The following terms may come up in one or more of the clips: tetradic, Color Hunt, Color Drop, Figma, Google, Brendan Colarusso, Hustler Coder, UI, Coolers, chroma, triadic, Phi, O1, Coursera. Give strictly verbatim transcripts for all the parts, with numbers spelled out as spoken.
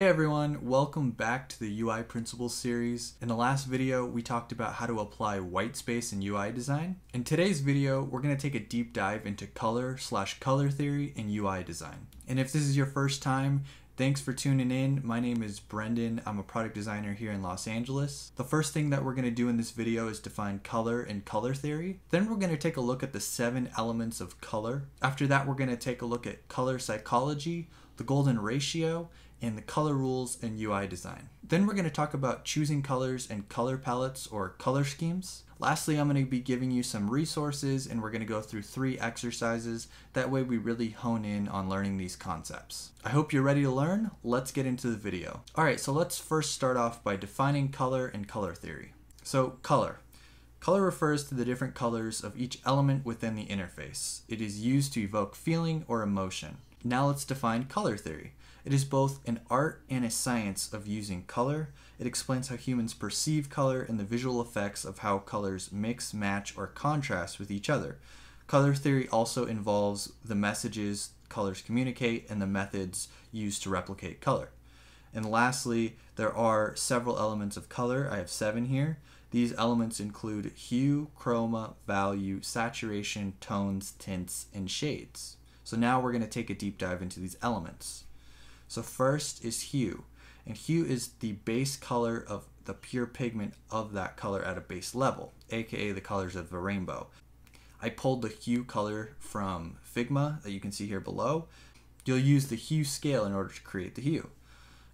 Hey everyone, welcome back to the U I Principles series. In the last video, we talked about how to apply white space in U I design. In today's video, we're going to take a deep dive into color slash color theory in U I design. And if this is your first time, thanks for tuning in. My name is Brendan. I'm a product designer here in Los Angeles. The first thing that we're going to do in this video is define color and color theory. Then we're going to take a look at the seven elements of color. After that, we're going to take a look at color psychology, the golden ratio, and the color rules in U I design. Then we're going to talk about choosing colors and color palettes or color schemes. Lastly, I'm going to be giving you some resources and we're going to go through three exercises. That way we really hone in on learning these concepts. I hope you're ready to learn. Let's get into the video. All right, so let's first start off by defining color and color theory. So color. Color refers to the different colors of each element within the interface. It is used to evoke feeling or emotion. Now let's define color theory. It is both an art and a science of using color. It explains how humans perceive color and the visual effects of how colors mix, match, or contrast with each other. Color theory also involves the messages colors communicate and the methods used to replicate color. And lastly, there are several elements of color. I have seven here. These elements include hue, chroma, value, saturation, tones, tints, and shades. So now we're going to take a deep dive into these elements. So first is hue, and hue is the base color of the pure pigment of that color at a base level, aka the colors of the rainbow. I pulled the hue color from Figma that you can see here below. You'll use the hue scale in order to create the hue.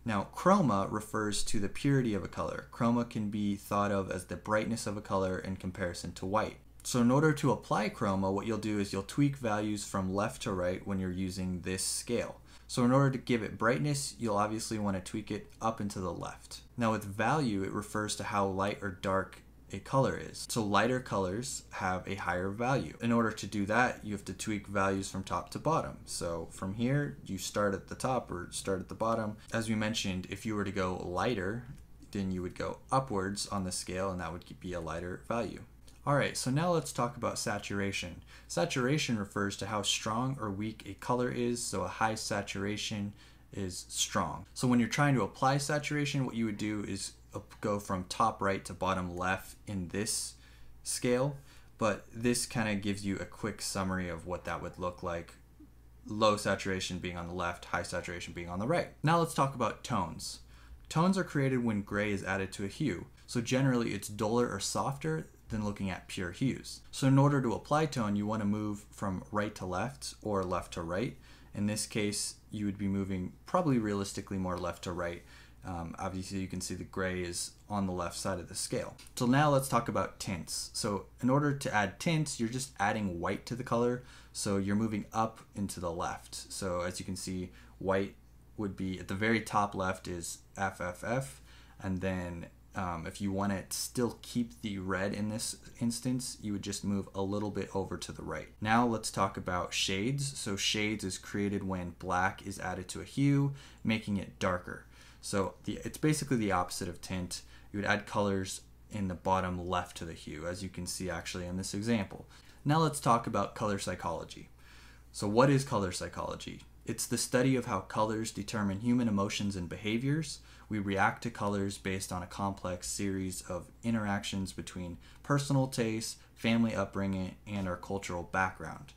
Now chroma refers to the purity of a color. Chroma can be thought of as the brightness of a color in comparison to white. So in order to apply chroma, what you'll do is you'll tweak values from left to right when you're using this scale. So in order to give it brightness, you'll obviously want to tweak it up and to the left. Now with value, it refers to how light or dark a color is. So lighter colors have a higher value. In order to do that, you have to tweak values from top to bottom. So from here, you start at the top or start at the bottom. As we mentioned, if you were to go lighter, then you would go upwards on the scale and that would be a lighter value. All right, so now let's talk about saturation. Saturation refers to how strong or weak a color is, so a high saturation is strong. So when you're trying to apply saturation, what you would do is go from top right to bottom left in this scale, but this kind of gives you a quick summary of what that would look like. Low saturation being on the left, high saturation being on the right. Now let's talk about tones. Tones are created when gray is added to a hue. So generally it's duller or softer than looking at pure hues. So in order to apply tone, you want to move from right to left or left to right. In this case, you would be moving probably realistically more left to right. Um, obviously, you can see the gray is on the left side of the scale. So now let's talk about tints. So in order to add tints, you're just adding white to the color. So you're moving up and to the left. So as you can see, white would be at the very top left is F F F, and then Um, if you want to still keep the red in this instance, you would just move a little bit over to the right. Now let's talk about shades. So shades is created when black is added to a hue, making it darker. So the, it's basically the opposite of tint. You would add colors in the bottom left to the hue, as you can see actually in this example. Now let's talk about color psychology. So what is color psychology? It's the study of how colors determine human emotions and behaviors. We react to colors based on a complex series of interactions between personal tastes, family upbringing, and our cultural background.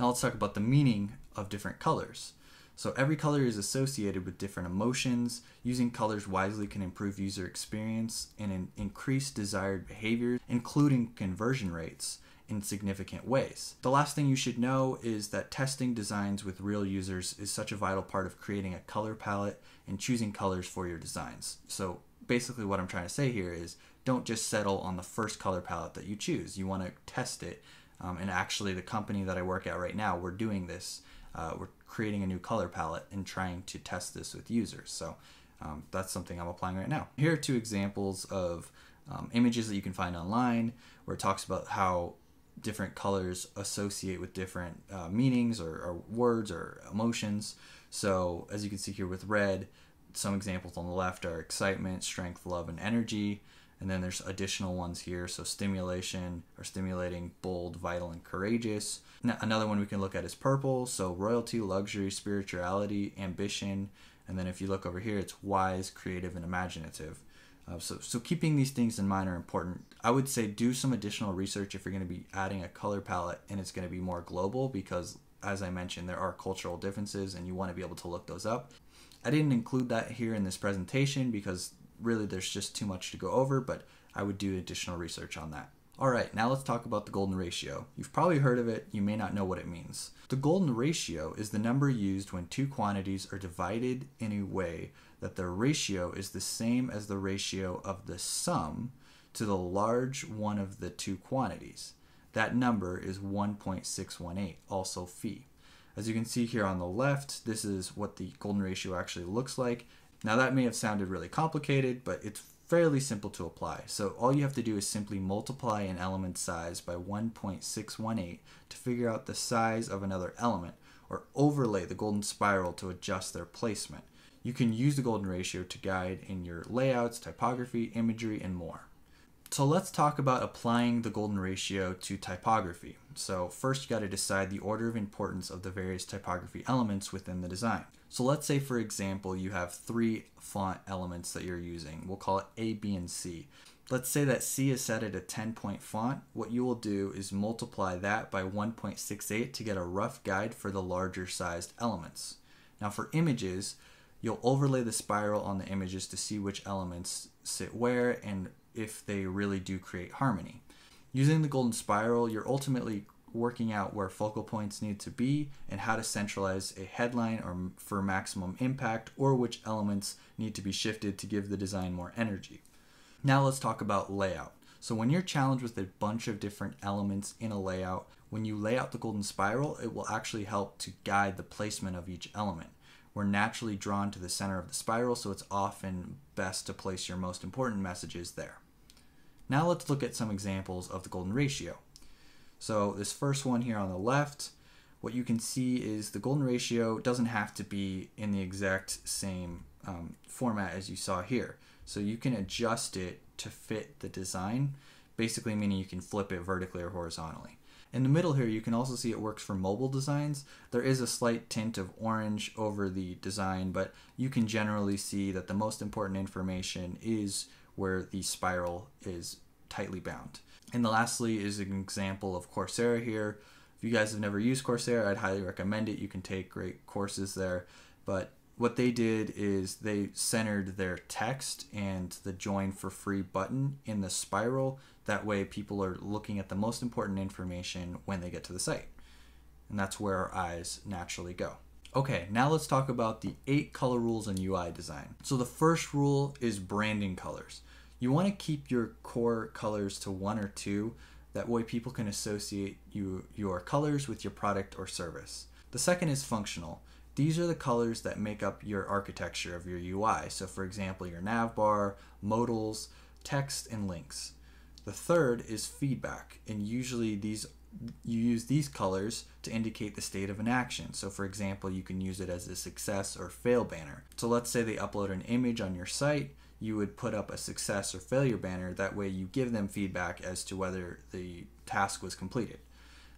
Now let's talk about the meaning of different colors. So every color is associated with different emotions. Using colors wisely can improve user experience and increase desired behaviors, including conversion rates, in significant ways. The last thing you should know is that testing designs with real users is such a vital part of creating a color palette and choosing colors for your designs. So basically what I'm trying to say here is don't just settle on the first color palette that you choose. You want to test it. Um, and actually the company that I work at right now, we're doing this. Uh, we're creating a new color palette and trying to test this with users. So um, that's something I'm applying right now. Here are two examples of um, images that you can find online where it talks about how different colors associate with different uh, meanings or, or words or emotions. So as you can see here with red, some examples on the left are excitement, strength, love, and energy. And then there's additional ones here. So stimulation or stimulating, bold, vital, and courageous. Now, another one we can look at is purple. So royalty, luxury, spirituality, ambition, And then if you look over here, it's wise, creative, and imaginative. Uh, so, so keeping these things in mind are important. I would say do some additional research if you're going to be adding a color palette and it's going to be more global, because as I mentioned, there are cultural differences and you want to be able to look those up. I didn't include that here in this presentation because really there's just too much to go over, but I would do additional research on that. All right, now let's talk about the golden ratio. You've probably heard of it, you may not know what it means. The golden ratio is the number used when two quantities are divided in a way that their ratio is the same as the ratio of the sum to the large one of the two quantities. That number is one point six one eight, also phi. As you can see here on the left, this is what the golden ratio actually looks like. Now that may have sounded really complicated, but it's fairly simple to apply. So all you have to do is simply multiply an element size by one point six one eight to figure out the size of another element, or overlay the golden spiral to adjust their placement. You can use the golden ratio to guide in your layouts, typography, imagery, and more. So let's talk about applying the golden ratio to typography. So first you got to decide the order of importance of the various typography elements within the design. So let's say, for example, you have three font elements that you're using. We'll call it A, B, and C. Let's say that C is set at a ten point font. What you will do is multiply that by one point six eight to get a rough guide for the larger sized elements. Now for images, you'll overlay the spiral on the images to see which elements sit where and if they really do create harmony. Using the golden spiral, you're ultimately working out where focal points need to be and how to centralize a headline or for maximum impact, or which elements need to be shifted to give the design more energy. Now let's talk about layout. So when you're challenged with a bunch of different elements in a layout, when you lay out the golden spiral, it will actually help to guide the placement of each element. We're naturally drawn to the center of the spiral, so it's often best to place your most important messages there. Now let's look at some examples of the golden ratio. So this first one here on the left, what you can see is the golden ratio doesn't have to be in the exact same um, format as you saw here. So you can adjust it to fit the design, basically meaning you can flip it vertically or horizontally. In the middle here, you can also see it works for mobile designs. There is a slight tint of orange over the design, but you can generally see that the most important information is where the spiral is tightly bound. And lastly is an example of Coursera here. If you guys have never used Coursera, I'd highly recommend it. You can take great courses there. But what they did is they centered their text and the join for free button in the spiral. That way people are looking at the most important information when they get to the site. And that's where our eyes naturally go. Okay, now let's talk about the eight color rules in U I design. So the first rule is branding colors. You want to keep your core colors to one or two. That way people can associate you, your colors with your product or service. The second is functional. These are the colors that make up your architecture of your U I. So for example, your navbar, modals, text, and links. The third is feedback. And usually these you use these colors to indicate the state of an action. So for example, you can use it as a success or fail banner. So let's say they upload an image on your site. You would put up a success or failure banner. That way you give them feedback as to whether the task was completed.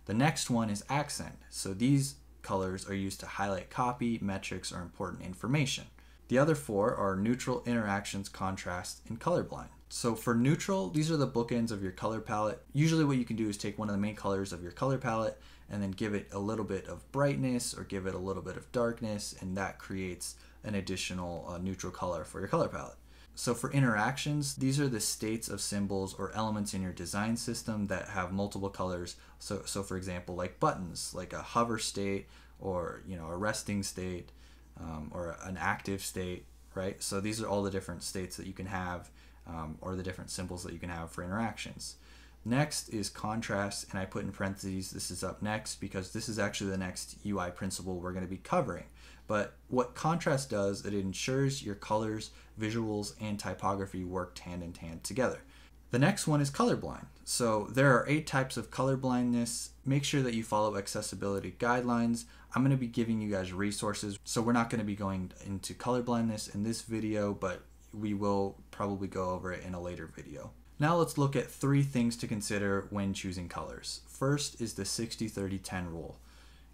The next one is accent. So these colors are used to highlight copy, metrics, or important information. The other four are neutral, interactions, contrast, and colorblind. So for neutral, these are the bookends of your color palette. Usually what you can do is take one of the main colors of your color palette and then give it a little bit of brightness or give it a little bit of darkness, and that creates an additional uh, neutral color for your color palette. So for interactions, these are the states of symbols or elements in your design system that have multiple colors. So, so for example, like buttons, like a hover state, or you know, a resting state, um, or an active state, right? So these are all the different states that you can have, um, or the different symbols that you can have for interactions. Next is contrast, and I put in parentheses, this is up next, because this is actually the next U I principle we're going to be covering. But what contrast does, it ensures your colors, visuals, and typography worked hand in hand together. The next one is colorblind. So there are eight types of colorblindness. Make sure that you follow accessibility guidelines. I'm going to be giving you guys resources, so we're not going to be going into colorblindness in this video, but we will probably go over it in a later video. Now let's look at three things to consider when choosing colors. First is the sixty thirty ten rule.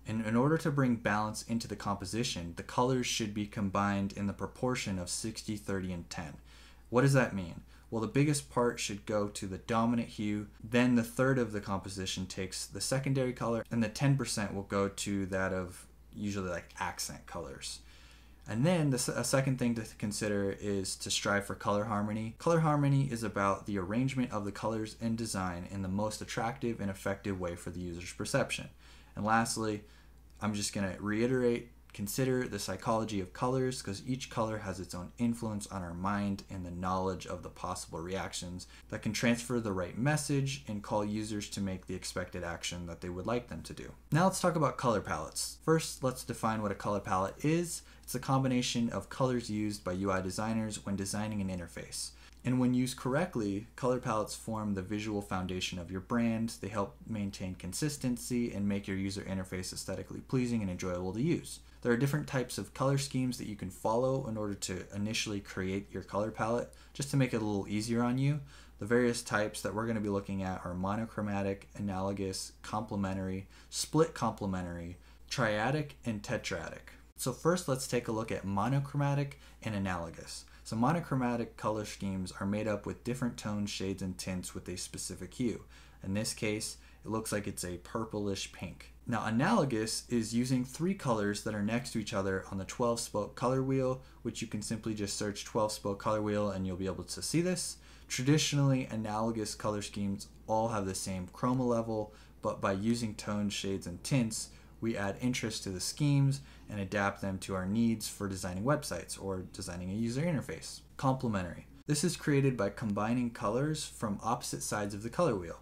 And in order to bring balance into the composition, the colors should be combined in the proportion of sixty, thirty, and ten. What does that mean? Well, the biggest part should go to the dominant hue, then the third of the composition takes the secondary color, and the ten percent will go to that of usually like accent colors. And then the a second thing to consider is to strive for color harmony. Color harmony is about the arrangement of the colors and design in the most attractive and effective way for the user's perception. And lastly, I'm just going to reiterate, consider the psychology of colors, because each color has its own influence on our mind and the knowledge of the possible reactions that can transfer the right message and call users to make the expected action that they would like them to do. Now let's talk about color palettes. First, let's define what a color palette is. It's a combination of colors used by U I designers when designing an interface. And when used correctly, color palettes form the visual foundation of your brand. They help maintain consistency and make your user interface aesthetically pleasing and enjoyable to use. There are different types of color schemes that you can follow in order to initially create your color palette, just to make it a little easier on you. The various types that we're going to be looking at are monochromatic, analogous, complementary, split complementary, triadic, and tetradic. So first, let's take a look at monochromatic and analogous. So monochromatic color schemes are made up with different tones, shades, and tints with a specific hue. In this case, it looks like it's a purplish pink. Now analogous is using three colors that are next to each other on the twelve spoke color wheel, which you can simply just search twelve spoke color wheel and you'll be able to see this. Traditionally, analogous color schemes all have the same chroma level, but by using tones, shades, and tints, we add interest to the schemes and adapt them to our needs for designing websites or designing a user interface. Complementary. This is created by combining colors from opposite sides of the color wheel.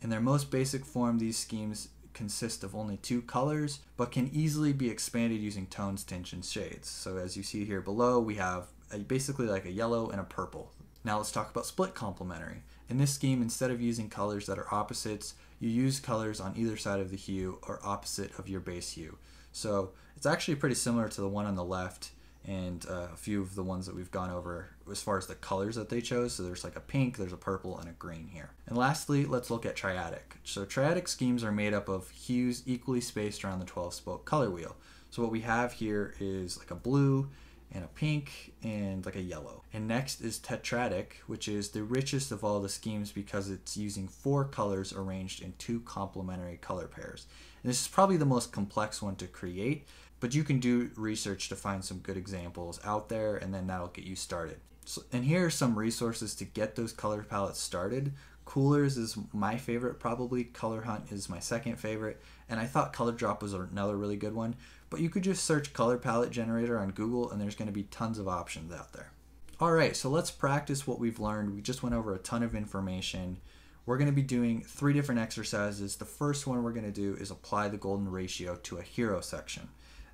In their most basic form, these schemes consist of only two colors, but can easily be expanded using tones, tints, and shades. So as you see here below, we have a, basically like a yellow and a purple. Now let's talk about split complementary. In this scheme, instead of using colors that are opposites, you use colors on either side of the hue or opposite of your base hue. So it's actually pretty similar to the one on the left and uh, a few of the ones that we've gone over as far as the colors that they chose. So there's like a pink, there's a purple, and a green here. And lastly, let's look at triadic. So triadic schemes are made up of hues equally spaced around the twelve spoke color wheel. So what we have here is like a blue and a pink and like a yellow. And next is tetradic, which is the richest of all the schemes because it's using four colors arranged in two complementary color pairs. And this is probably the most complex one to create, but you can do research to find some good examples out there, and then that'll get you started. So, and here are some resources to get those color palettes started. Coolers is my favorite, probably. Color Hunt is my second favorite. And I thought Color Drop was another really good one. But you could just search color palette generator on Google and there's going to be tons of options out there. All right, so let's practice what we've learned. We just went over a ton of information. We're going to be doing three different exercises. The first one we're going to do is apply the golden ratio to a hero section.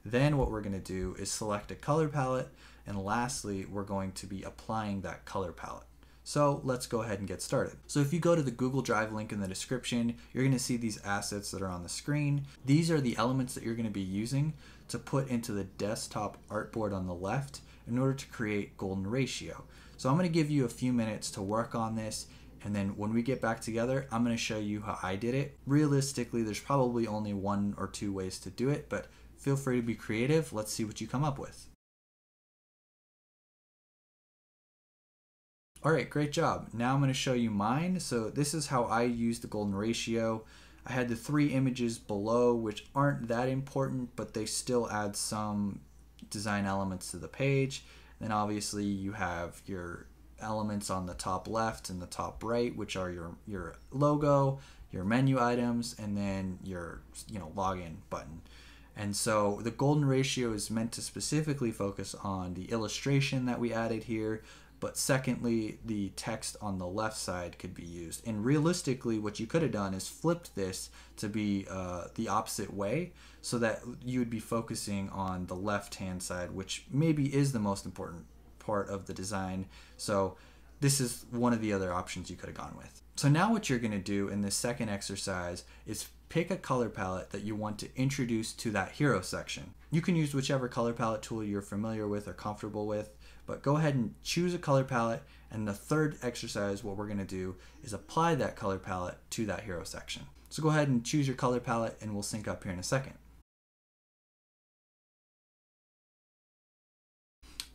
Then what we're going to do is select a color palette. And lastly, we're going to be applying that color palette. So let's go ahead and get started. So if you go to the Google Drive link in the description, you're going to see these assets that are on the screen. These are the elements that you're going to be using to put into the desktop artboard on the left in order to create golden ratio. So I'm going to give you a few minutes to work on this. And then when we get back together, I'm going to show you how I did it. Realistically, there's probably only one or two ways to do it, but feel free to be creative. Let's see what you come up with. All right, great job. Now I'm going to show you mine. So this is how I use the golden ratio. I had the three images below, which aren't that important, but they still add some design elements to the page. Then obviously you have your elements on the top left and the top right, which are your, your logo, your menu items, and then your you know login button. And so the golden ratio is meant to specifically focus on the illustration that we added here. But secondly, the text on the left side could be used. And realistically, what you could have done is flipped this to be uh, the opposite way so that you would be focusing on the left-hand side, which maybe is the most important part of the design. So this is one of the other options you could have gone with. So now what you're gonna do in this second exercise is pick a color palette that you want to introduce to that hero section. You can use whichever color palette tool you're familiar with or comfortable with, but go ahead and choose a color palette. And the third exercise, what we're gonna do is apply that color palette to that hero section. So go ahead and choose your color palette and we'll sync up here in a second.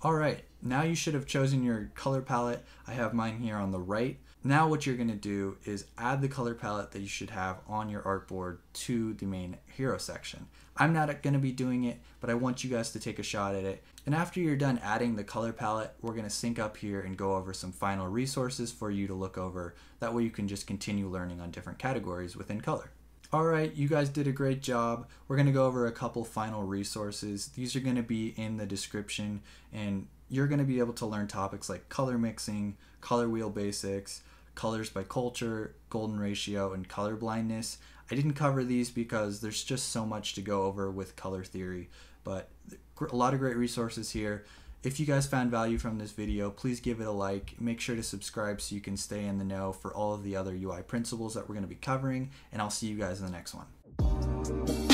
All right, now you should have chosen your color palette. I have mine here on the right. Now what you're gonna do is add the color palette that you should have on your artboard to the main hero section. I'm not gonna be doing it, but I want you guys to take a shot at it. And after you're done adding the color palette, we're gonna sync up here and go over some final resources for you to look over. That way you can just continue learning on different categories within color. All right, you guys did a great job. We're gonna go over a couple final resources. These are gonna be in the description, and you're gonna be able to learn topics like color mixing, color wheel basics, colors by culture, golden ratio, and color blindness. I didn't cover these because there's just so much to go over with color theory, but a lot of great resources here. If you guys found value from this video, please give it a like. Make sure to subscribe so you can stay in the know for all of the other U I principles that we're going to be covering, and I'll see you guys in the next one.